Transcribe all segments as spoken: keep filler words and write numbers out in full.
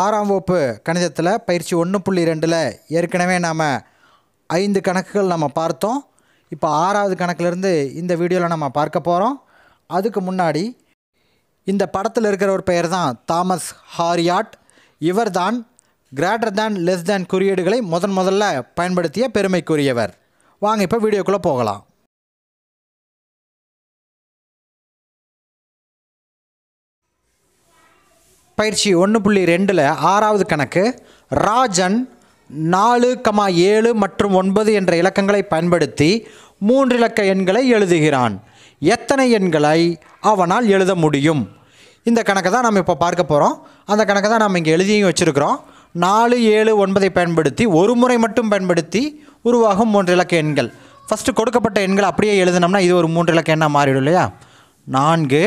ஆறாம் வகுப்பு கணிதத்தில் பயிற்சி ஒன்று புள்ளி ரெண்டில் ஏற்கனவே நாம் ஐந்து கணக்குகள் நம்ம பார்த்தோம். இப்போ ஆறாவது கணக்கிலிருந்து இந்த வீடியோவில் நம்ம பார்க்க போகிறோம். அதுக்கு முன்னாடி இந்த படத்தில் இருக்கிற ஒரு பெயர் தான் தாமஸ் ஹாரியாட். இவர் தான் கிரேட்டர் தேன் லெஸ் தேன் குறியீடுகளை முதன் முதல்ல பயன்படுத்திய பெருமைக்குரியவர். வாங்க இப்போ வீடியோக்குள்ளே போகலாம். பயிற்சி ஒன்று புள்ளி ரெண்டில் ஆறாவது கணக்கு. ராஜன் நாலு கமா ஏழு மற்றும் ஒன்பது என்ற இலக்கங்களை பயன்படுத்தி மூன்றிலக்க எண்களை எழுதுகிறான். எத்தனை எண்களை அவனால் எழுத முடியும்? இந்த கணக்கை தான் நம்ம இப்போ பார்க்க போகிறோம். அந்த கணக்கை தான் நம்ம இங்கே எழுதியும் வச்சுருக்கிறோம். நாலு ஏழு ஒன்பதை பயன்படுத்தி ஒரு முறை மட்டும் பயன்படுத்தி உருவாகும் மூன்றிலக்க எண்கள். ஃபஸ்ட்டு கொடுக்கப்பட்ட எண்கள் அப்படியே எழுதினோம்னா இது ஒரு மூன்றிலக்க எண்ணாக மாறிடும் இல்லையா? நான்கு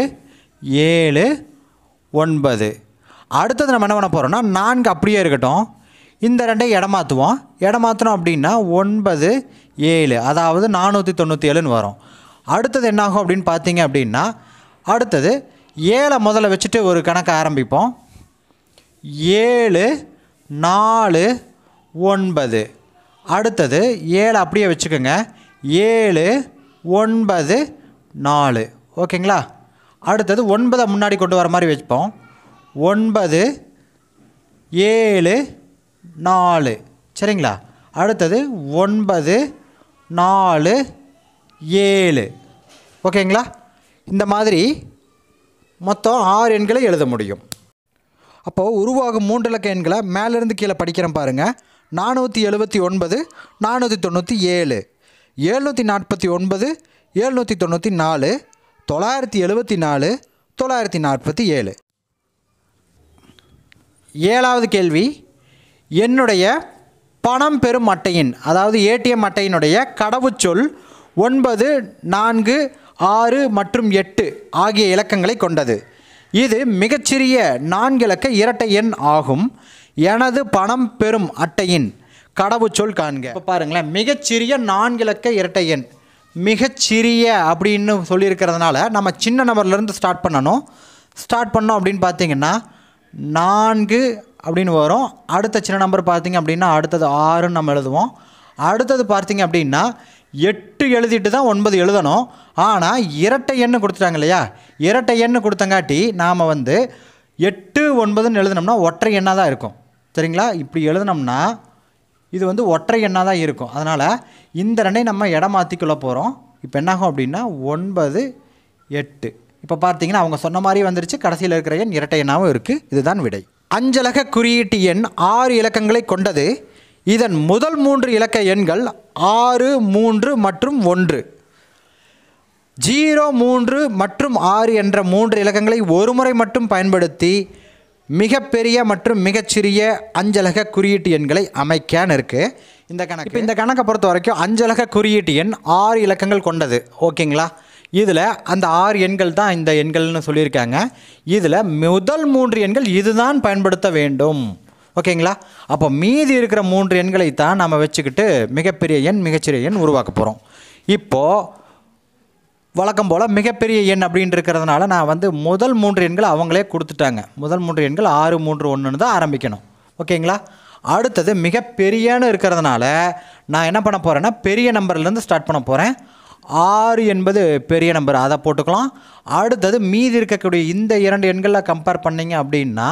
ஏழு ஒன்பது. அடுத்தது நம்ம என்ன பண்ண போகிறோம்னா நான்கு அப்படியே இருக்கட்டும், இந்த ரெண்டையும் இடமாற்றுவோம். இடமாற்றணும் அப்படின்னா ஒன்பது ஏழு, அதாவது நானூற்றி தொண்ணூற்றி ஏழுன்னு வரும். அடுத்தது என்னாகும் அப்படின்னு பார்த்தீங்க அப்படின்னா, அடுத்தது ஏழை முதல்ல வச்சுட்டு ஒரு கணக்கு ஆரம்பிப்போம். ஏழு நாலு ஒன்பது. அடுத்தது ஏழு அப்படியே வச்சுக்கோங்க, ஏழு ஒன்பது நாலு. ஓகேங்களா? அடுத்தது ஒன்பதை முன்னாடி கொண்டு வர மாதிரி வச்சுப்போம். ஒன்பது ஏழு நாலு. சரிங்களா? அடுத்தது ஒன்பது நாலு ஏழு. ஓகேங்களா? இந்த மாதிரி மொத்தம் ஆறு எண்களை எழுத முடியும். அப்போது உருவாகும் மூன்று இலக்க எண்களை மேலேருந்து கீழே படிக்கிறேன் பாருங்கள். நானூற்றி எழுபத்தி ஒன்பது, நானூற்றி தொண்ணூற்றி ஏழு, ஏழ்நூற்றி நாற்பத்தி ஒன்பது, ஏழ்நூற்றி தொண்ணூற்றி நாலு, தொள்ளாயிரத்தி எழுபத்தி நாலு, தொள்ளாயிரத்தி நாற்பத்தி ஏழு. ஏழாவது கேள்வி, என்னுடைய பணம் பெறும் அட்டையின், அதாவது ஏடிஎம் அட்டையினுடைய கடவுச்சொல் ஒன்பது நான்கு ஆறு மற்றும் எட்டு ஆகிய இலக்கங்களை கொண்டது. இது மிகச்சிறிய நான்கு இலக்க இரட்டை எண் ஆகும். எனது பணம் பெறும் அட்டையின் கடவுச்சொல் காண்க. இப்போ பாருங்களேன், மிகச்சிறிய நான்கு இலக்க இரட்டை எண். மிகச்சிறிய அப்படின்னு சொல்லியிருக்கிறதுனால நம்ம சின்ன நம்பர்லேருந்து ஸ்டார்ட் பண்ணணும். ஸ்டார்ட் பண்ணோம் அப்படின்னு பார்த்தீங்கன்னா நான்கு அப்படின்னு வரும். அடுத்த சின்ன நம்பர் பார்த்திங்க அப்படின்னா அடுத்தது ஆறுன்னு நம்ம எழுதுவோம். அடுத்தது பார்த்திங்க அப்படின்னா எட்டு எழுதிட்டு தான் ஒன்பது எழுதணும். ஆனால் இரட்டை எண்ணு கொடுத்துட்டாங்க இல்லையா? இரட்டை எண்ணு கொடுத்தங்காட்டி நாம் வந்து எட்டு ஒன்பதுன்னு எழுதினோம்னா ஒற்றை எண்ணாக தான் இருக்கும். சரிங்களா? இப்படி எழுதினோம்னா இது வந்து ஒற்றை எண்ணாக தான் இருக்கும். அதனால் இந்த ரெண்டையும் நம்ம இடமாற்றிக்குள்ளே போகிறோம். இப்போ என்னாகும் அப்படின்னா ஒன்பது எட்டு. இப்போ பார்த்தீங்கன்னா அவங்க சொன்ன மாதிரி வந்துருச்சு. கடைசியில் இருக்கிற எண் இரட்டை எண்ணாகவும் இருக்குது. இதுதான் விடை. அஞ்சலக குறியீட்டு எண் ஆறு இலக்கங்களை கொண்டது. இதன் முதல் மூன்று இலக்க எண்கள் ஆறு மூன்று மற்றும் ஒன்று. ஜீரோ மூன்று மற்றும் ஆறு என்ற மூன்று இலக்கங்களை ஒரு முறை மட்டும் பயன்படுத்தி மிகப்பெரிய மற்றும் மிகச்சிறிய அஞ்சலக குறியீட்டு எண்களை அமைக்கன்னு இருக்குது இந்த கணக்கு. இப்போ இந்த கணக்கை பொறுத்த வரைக்கும் அஞ்சலக குறியீட்டு எண் ஆறு இலக்கங்கள் கொண்டது. ஓகேங்களா? இதில் அந்த ஆறு எண்கள் தான் இந்த எண்கள்னு சொல்லியிருக்காங்க. இதில் முதல் மூன்று எண்கள் இதுதான் பயன்படுத்த வேண்டும். ஓகேங்களா? அப்போ மீதி இருக்கிற மூன்று எண்களை தான் நம்ம வச்சுக்கிட்டு மிகப்பெரிய எண் மிகச்சிறிய எண் உருவாக்க போகிறோம். இப்போது வழக்கம் போல் மிகப்பெரிய எண் அப்படின்னு இருக்கிறதுனால நான் வந்து முதல் மூன்று எண்கள் அவங்களே கொடுத்துட்டாங்க. முதல் மூன்று எண்கள் ஆறு மூன்று ஒன்றுன்னு தான் ஆரம்பிக்கணும். ஓகேங்களா? அடுத்தது மிகப்பெரியன்னு இருக்கிறதுனால நான் என்ன பண்ண போகிறேன்னா பெரிய நம்பர்லேருந்து ஸ்டார்ட் பண்ண போகிறேன். ஆறு என்பது பெரிய நம்பர், அதை போட்டுக்கலாம். அடுத்தது மீதி இருக்கக்கூடிய இந்த இரண்டு எண்களில் கம்பேர் பண்ணிங்க அப்படின்னா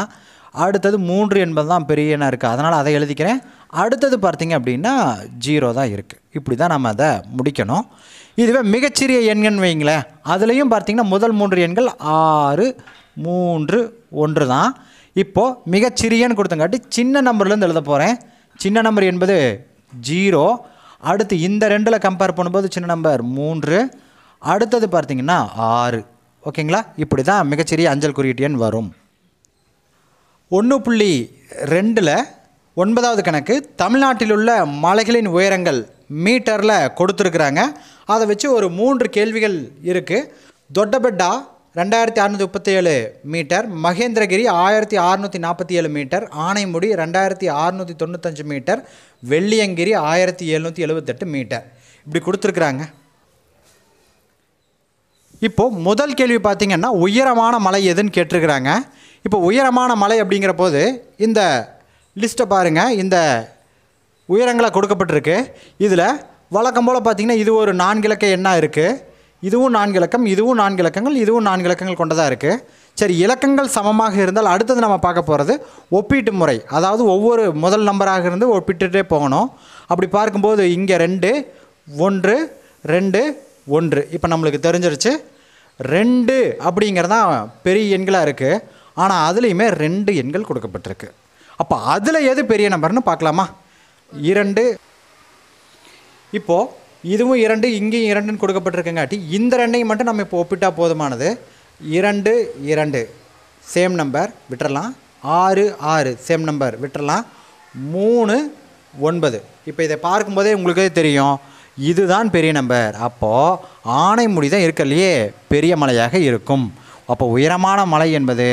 அடுத்தது மூன்று என்பது தான் பெரிய எண்ணாக இருக்குது. அதனால் அதை எழுதிக்கிறேன். அடுத்தது பார்த்திங்க அப்படின்னா ஜீரோ தான் இருக்குது. இப்படி தான் நம்ம அதை முடிக்கணும். இதுவே மிகச்சிறிய எண்கள்னு வைங்களேன், அதுலேயும் பார்த்திங்கன்னா முதல் மூன்று எண்கள் ஆறு மூன்று ஒன்று தான். இப்போது மிகச்சிறியன்னு கொடுத்தங்காட்டி சின்ன நம்பர்லேருந்து எழுத போகிறேன். சின்ன நம்பர் என்பது ஜீரோ. அடுத்து இந்த ரெண்டில் கம்பேர் பண்ணும்போது சின்ன நம்பர் மூன்று, அடுத்தது பார்த்திங்கன்னா ஆறு. ஓகேங்களா? இப்படி தான் மிகச்சிறிய அஞ்சல் குறியீட்டு எண் வரும். ஒன்று புள்ளி ரெண்டில் ஒன்பதாவது கணக்கு, தமிழ்நாட்டில் உள்ள மலைகளின் உயரங்கள் மீட்டரில் கொடுத்துருக்குறாங்க. அதை வச்சு ஒரு மூன்று கேள்விகள் இருக்குது. தொட்டபெட்டா ரெண்டாயிரத்தி அறுநூற்றி முப்பத்தி ஏழு மீட்டர், மகேந்திரகிரி ஆயிரத்தி அறுநூற்றி நாற்பத்தி ஏழு மீட்டர், ஆனைமுடி ரெண்டாயிரத்தி அறுநூற்றி தொண்ணூத்தஞ்சு மீட்டர், வெள்ளியங்கிரி ஆயிரத்தி எழுநூற்றி எழுபத்தெட்டு மீட்டர். இப்படி கொடுத்துருக்குறாங்க. இப்போது முதல் கேள்வி பார்த்திங்கன்னா உயரமான மலை எதுன்னு கேட்டிருக்கிறாங்க. இப்போ உயரமான மலை அப்படிங்கிற போது இந்த லிஸ்ட்டை பாருங்கள். இந்த உயரங்களாக கொடுக்கப்பட்டிருக்கு. இதில் வழக்கம் போல் பார்த்திங்கன்னா இது ஒரு நான்கு இலக்க எண்ணாக இருக்குது. இதுவும் நான்கு இலக்கம், இதுவும் நான்கு இலக்கங்கள், இதுவும் நான்கு இலக்கங்கள் கொண்டதாக இருக்குது. சரி, இலக்கங்கள் சமமாக இருந்தால் அடுத்தது நம்ம பார்க்க போகிறது ஒப்பீட்டு முறை. அதாவது ஒவ்வொரு முதல் நம்பராக இருந்து ஒப்பிட்டுகிட்டே போகணும். அப்படி பார்க்கும்போது இங்கே ரெண்டு ஒன்று ரெண்டு ஒன்று இப்போ நம்மளுக்கு தெரிஞ்சிருச்சு. ரெண்டு அப்படிங்கிறதான் பெரிய எண்களாக இருக்குது. ஆனால் அதுலேயுமே ரெண்டு எண்கள் கொடுக்கப்பட்டிருக்கு. அப்போ அதில் எது பெரிய நம்பர்னு பார்க்கலாமா? இரண்டு. இப்போது இதுவும் இரண்டு, இங்கேயும் இரண்டுன்னு கொடுக்கப்பட்டிருக்கங்காட்டி இந்த ரெண்டையும் மட்டும் நம்ம இப்போ ஒப்பிட்டா போதுமானது. இரண்டு இரண்டு சேம் நம்பர் விட்டுறலாம். ஆறு ஆறு சேம் நம்பர் விட்டுறலாம். மூணு ஒன்பது. இப்போ இதை பார்க்கும்போதே உங்களுக்கே தெரியும் இதுதான் பெரிய நம்பர். அப்போது ஆனைமுடி தான் இருக்கலையே பெரிய மலையாக இருக்கும். அப்போ உயரமான மலை என்பது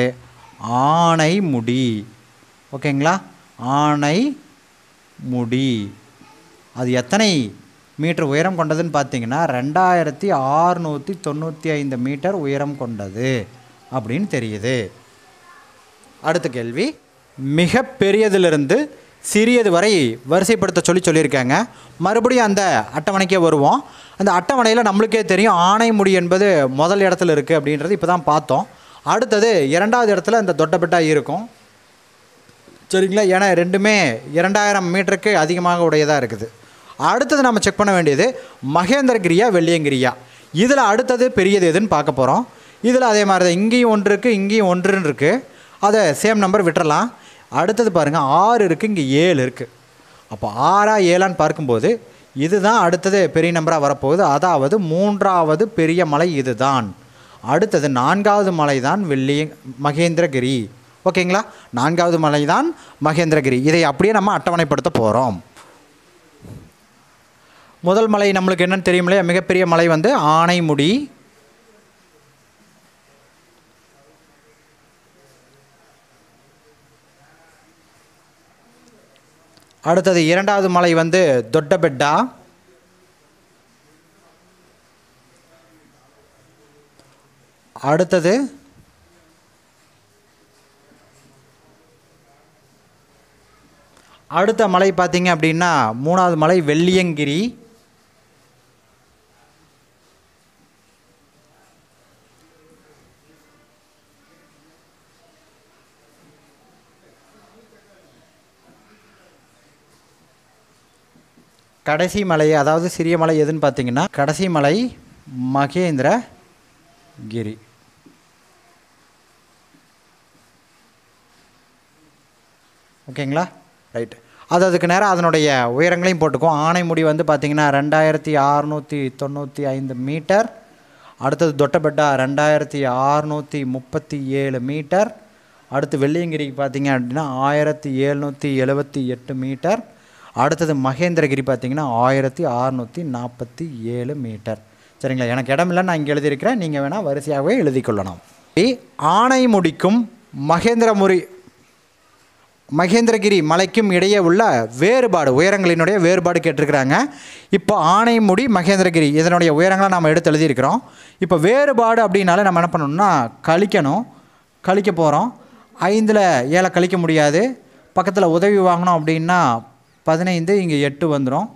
ஆனைமுடி. ஓகேங்களா? ஆனைமுடி அது எத்தனை மீட்டர் உயரம் கொண்டதுன்னு பார்த்தீங்கன்னா ரெண்டாயிரத்தி ஆறுநூற்றி தொண்ணூற்றி ஐந்து மீட்டர் உயரம் கொண்டது அப்படின்னு தெரியுது. அடுத்த கேள்வி, மிக பெரியதிலிருந்து சிறியது வரை வரிசைப்படுத்த சொல்லி சொல்லியிருக்காங்க. மறுபடியும் அந்த அட்டவணைக்கே வருவோம். அந்த அட்டவணையில் நம்மளுக்கே தெரியும் ஆனைமுடி என்பது முதல் இடத்துல இருக்குது அப்படின்றது இப்போ தான் பார்த்தோம். அடுத்தது இரண்டாவது இடத்துல இந்த தொட்டபெட்டாக இருக்கும். சரிங்களா? ஏன்னா ரெண்டுமே இரண்டாயிரம் மீட்டருக்கு அதிகமாக உடையதாக இருக்குது. அடுத்தது நம்ம செக் பண்ண வேண்டியது மகேந்திரகிரியா வெள்ளியங்கிரியா. இதில் அடுத்தது பெரியது எதுன்னு பார்க்க போகிறோம். இதில் அதே மாதிரி தான் இங்கேயும் ஒன்று இருக்குது, இங்கேயும் ஒன்றுன்னு இருக்குது. அதை சேம் நம்பர் விட்டுறலாம். அடுத்தது பாருங்கள் ஆறு இருக்குது, இங்கே ஏழு இருக்குது. அப்போ ஆறா ஏழான்னு பார்க்கும்போது இதுதான் அடுத்தது பெரிய நம்பராக வரப்போகுது. அதாவது மூன்றாவது பெரிய மலை இது தான். அடுத்தது நான்காவது மலை தான் வெள்ளிய மகேந்திரகிரி. ஓகேங்களா? நான்காவது மலை தான் மகேந்திரகிரி. இதை அப்படியே நம்ம அட்டவணைப்படுத்த போகிறோம். முதல் மலை நம்மளுக்கு என்னன்னு தெரியுமில்லையா? மிகப்பெரிய மலை வந்து ஆனைமுடி. அடுத்தது இரண்டாவது மலை வந்து தொட்டபெட்டா. அடுத்தது அடுத்த மலை பார்த்தீங்க அப்படின்னா மூணாவது மலை வெள்ளியங்கிரி. கடைசி மலை அதாவது சிறிய மலை எதுன்னு பார்த்தீங்கன்னா கடைசி மலை மகேந்திரகிரி. ஓகேங்களா? ரைட். அது அதுக்கு நேரம் அதனுடைய உயரங்களையும் போட்டுக்கும். ஆனைமுடி வந்து பார்த்திங்கன்னா ரெண்டாயிரத்தி ஆறுநூற்றி தொண்ணூற்றி ஐந்து மீட்டர். அடுத்தது தொட்டபெட்டா ரெண்டாயிரத்தி ஆறுநூற்றி முப்பத்தி ஏழு மீட்டர். அடுத்து வெள்ளியங்கிரிக்கு பார்த்திங்க அப்படின்னா ஆயிரத்தி எழுநூற்றி எழுபத்தி எட்டு மீட்டர். அடுத்தது மகேந்திரகிரி பார்த்திங்கன்னா ஆயிரத்தி ஆறுநூற்றி நாற்பத்தி ஏழு மீட்டர். சரிங்களா? எனக்கு இடமில்லை, நான் இங்கே எழுதியிருக்கிறேன். நீங்கள் வேணால் வரிசையாகவே எழுதிக்கொள்ளலாம். ஆனைமுடிக்கும் மகேந்திரமுரி மகேந்திரகிரி மலைக்கும் இடையே உள்ள வேறுபாடு, உயரங்களினுடைய வேறுபாடு கேட்டிருக்கிறாங்க. இப்போ ஆனைமுடி மகேந்திரகிரி இதனுடைய உயரங்களை நாம் எடுத்து எழுதியிருக்கிறோம். இப்போ வேறுபாடு அப்படின்னாலே நம்ம என்ன பண்ணணும்னா கழிக்கணும். கழிக்க போகிறோம். ஐந்தில் ஏழை கழிக்க முடியாது. பக்கத்தில் உதவி வாங்கணும் அப்படின்னா பதினைந்து, இங்கே எட்டு வந்துடும்.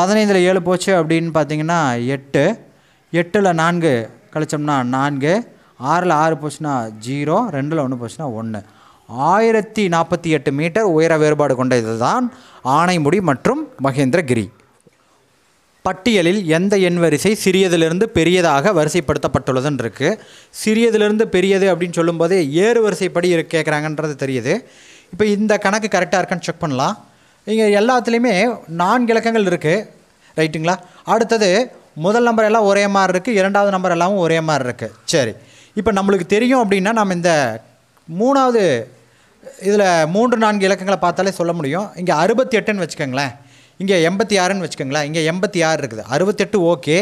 பதினைந்தில் ஏழு போச்சு அப்படின்னு பார்த்தீங்கன்னா எட்டு. எட்டில் நான்கு கழிச்சோம்னா நான்கு. ஆறில் ஆறு போச்சுன்னா ஜீரோ. ரெண்டில் ஒன்று போச்சுன்னா ஒன்று. ஆயிரத்தி நாற்பத்தி எட்டு மீட்டர் உயர வேறுபாடு கொண்ட இதுதான் ஆனைமுடி மற்றும் மகேந்திரகிரி. பட்டியலில் எந்த எண் வரிசை சிறியதிலிருந்து பெரியதாக வரிசைப்படுத்தப்பட்டுள்ளதுன்னு இருக்குது. சிறியதிலிருந்து பெரியது அப்படின்னு சொல்லும்போது ஏறு வரிசைப்படி இரு கேட்குறாங்கன்றது தெரியுது. இப்போ இந்த கணக்கு கரெக்டாக இருக்கான்னு செக் பண்ணலாம். இங்கே எல்லாத்துலேயுமே நான்கு இலக்கங்கள் இருக்குது. ரைட்டுங்களா? அடுத்தது முதல் நம்பர் எல்லாம் ஒரே மாதிரி இருக்குது, இரண்டாவது நம்பர் எல்லாமும் ஒரே மாதிரி இருக்குது. சரி, இப்போ நம்மளுக்கு தெரியும் அப்படின்னா நம்ம இந்த மூணாவது இதில் மூன்று நான்கு இலக்கங்களை பார்த்தாலே சொல்ல முடியும். இங்கே அறுபத்தி எட்டுன்னு வச்சுக்கோங்களேன், இங்கே எண்பத்தி ஆறுன்னு வச்சுக்கோங்களேன், இங்கே எண்பத்தி ஆறு இருக்குது. அறுபத்தெட்டு ஓகே,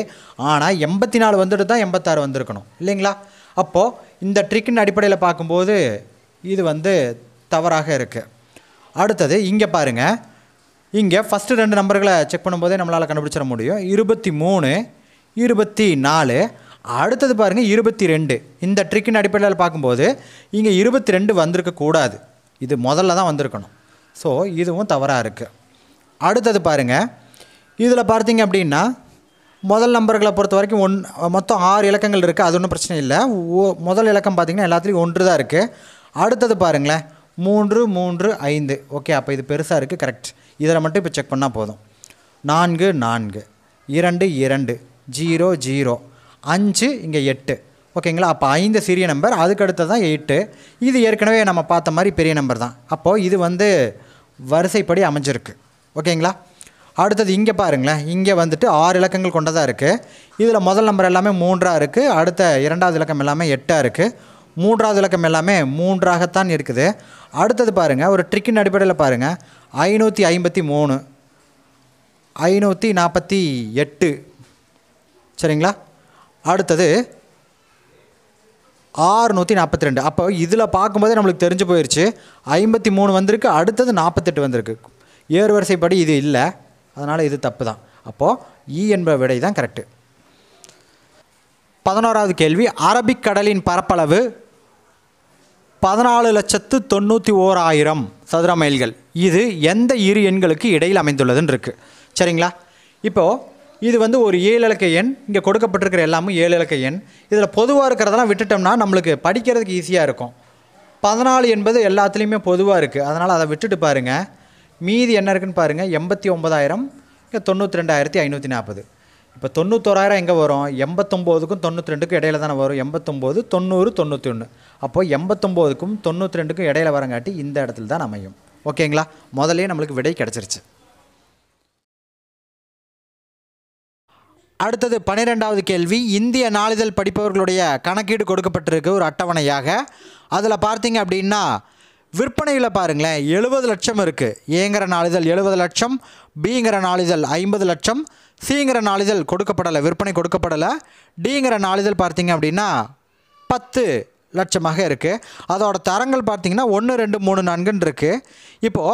ஆனால் எண்பத்தி நாலு வந்துட்டு தான் எண்பத்தாறு வந்திருக்கணும் இல்லைங்களா? அப்போது இந்த ட்ரிக்கின் அடிப்படையில் பார்க்கும்போது இது வந்து தவறாக இருக்குது. அடுத்தது இங்கே பாருங்கள், இங்கே ஃபஸ்ட்டு ரெண்டு நம்பர்களை செக் பண்ணும்போதே நம்மளால் கண்டுபிடிச்சிட முடியும். இருபத்தி மூணு இருபத்தி நாலு. அடுத்து பாருங்க இருபத்தி இரண்டு இந்த ட்ரிக்கின் அடிப்படையில் பாக்கும்போது இங்க இருபத்தி இரண்டு வந்திருக்க கூடாது இது முதல்ல தான் வந்திருக்கணும் சோ இதுவும் தவறா இருக்கு அடுத்து பாருங்க இதுல பார்த்தீங்க அப்படினா முதல் நம்பர்களை பொறுத்த வரைக்கும் மொத்தம் ஆறு இலக்கங்கள் இருக்கு அது ஒன்றும் பிரச்சனை இல்ல முதல் இலக்கம் பாத்தீங்கன்னா எல்லாத்துலயும் ஒன்று தான் இருக்கு அடுத்து பாருங்க மூன்று மூன்று ஐந்து ஓகே அப்ப இது பெருசா இருக்கு கரெக்ட் இதர மட்டும் இப்ப செக் பண்ணா போதும் நான்கு நான்கு இரண்டு இரண்டு ஜீரோ ஜீரோ அஞ்சு இங்க எட்டு ஓகேங்களா அப்ப ஐந்து சிறிய நம்பர் அதுக்கு அடுத்து தான் எட்டு இது ஏற்கனவே நம்ம பார்த்த மாதிரி பெரிய நம்பர் தான் அப்போ இது வந்து வரிசைப்படி அமைஞ்சிருக்கு ஓகேங்களா அடுத்து இங்க பாருங்க இங்க வந்துட்டு ஆறு இலக்கங்கள் கொண்டதா இருக்கு இதுல முதல் நம்பர் எல்லாமே மூன்று ஆ இருக்கு அடுத்த இரண்டாவது இலக்கம் எல்லாமே எட்டு ஆ இருக்கு மூன்றாவது இலக்கம் எல்லாமே மூன்று ஆக தான் இருக்குது அடுத்து பாருங்க ஒரு ட்ரிக்கின் அடிப்படையில் பாருங்க ஐநூற்று ஐம்பத்தி மூன்று ஐநூற்று நாற்பத்தி எட்டு சரிங்களா அடுத்து ஆறுநூற்று நாற்பத்தி இரண்டு அப்ப இதுல பாக்கும்போது நமக்கு தெரிஞ்சு போயிருச்சு ஐம்பத்தி மூன்று வந்திருக்கு அடுத்து நாற்பத்தி எட்டு வந்திருக்கு ஏறு வரிசைப்படி இது இல்ல அதனால இது தப்பு தான் அப்போ ஈ என்ற விடை தான் கரெக்ட் பதினோராவது கேள்வி அரபிக் கடலின் பரப்பளவு பதினான்கு லட்சத்து தொண்ணூற்றி ஓராயிரம் சதுர மைல்கள் இது எந்த இரு எண்களுக்கு இடையில் அமைந்துள்ளதுன்னு இருக்கு சரிங்களா இப்போ இது வந்து ஒரு ஏழு இலக்க எண் இங்க கொடுக்கப்பட்டிருக்கிற எல்லாமே ஏழு இலக்க எண் இதுல பொதுவா இருக்குறதெல்லாம் விட்டுட்டோம்னா நமக்கு படிக்கிறதுக்கு ஈஸியா இருக்கும் பதினான்கு என்பது எல்லாத்துலயுமே பொதுவா இருக்கு அதனால அதை விட்டுட்டு பாருங்க மீதி என்ன இருக்குன்னு பாருங்க எண்பத்தி ஒன்பதாயிரம் தொண்ணூற்றி இரண்டாயிரத்து ஐநூற்று நாற்பது இப்போ தொண்ணூற்றி ஓராயிரம் எங்க வரும் எண்பத்தி ஒன்பது க்கும் தொண்ணூற்றி இரண்டு க்கு இடையில தான வரும் எண்பத்தி ஒன்பது தொண்ணூறு தொண்ணூற்றி ஒன்று அப்போ எண்பத்தி ஒன்பது க்கும் தொண்ணூற்றி இரண்டு க்கு இடையில வரங்காட்டி இந்த இடத்துல தான் அமையும் ஓகேங்களா முதல்லயே நமக்கு விடை கிடைச்சிருச்சு அடுத்து பன்னிரண்டாவது கேள்வி இந்திய நாளிதழ் படிப்பவர்களுடைய கணக்கீடு கொடுக்கப்பட்டிருக்கு ஒரு அட்டவணையாக அதில் பார்த்தீங்க அப்படின்னா விற்பனையில பாருங்க எழுபது லட்சம் இருக்கு ஏங்கற நாளிதழ் எழுபது லட்சம் பிங்கற நாளிதழ் ஐம்பது லட்சம் சிங்கற நாளிதழ் கொடுக்கப்படல விற்பனை கொடுக்கப்படல டிங்கற நாளிதழ் பார்த்தீங்க அப்படின்னா பத்து லட்சமாக இருக்கு அதோட தரங்கள் பார்த்தீங்கன்னா ஒன்று இரண்டு மூன்று நான்கு ன்னு இருக்கு இப்போ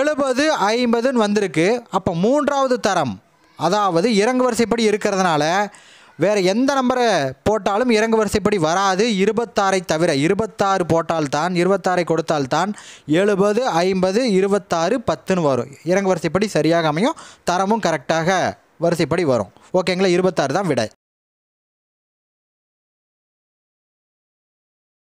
எழுபது ஐம்பது ன்னு வந்திருக்கு அப்ப மூன்றாவது தரம் அதாவது இறங்கு வரிசைப்படி இருக்குறதனால வேற எந்த நம்பரை போட்டாலும் இறங்கு வரிசைப்படி வராது இருபத்தி ஆறு ஐ தவிர இருபத்தி ஆறு போட்டால் தான் இருபத்தி ஆறு ஐ கொடுத்தால் தான் எழுபது ஐம்பது இருபத்தி ஆறு பத்து ன்னு வரும் இறங்கு வரிசைப்படி சரியாக அமையும் தரமும் கரெக்ட்டாக வரிசைப்படி வரும் ஓகேங்களா இருபத்தி ஆறு தான் விடை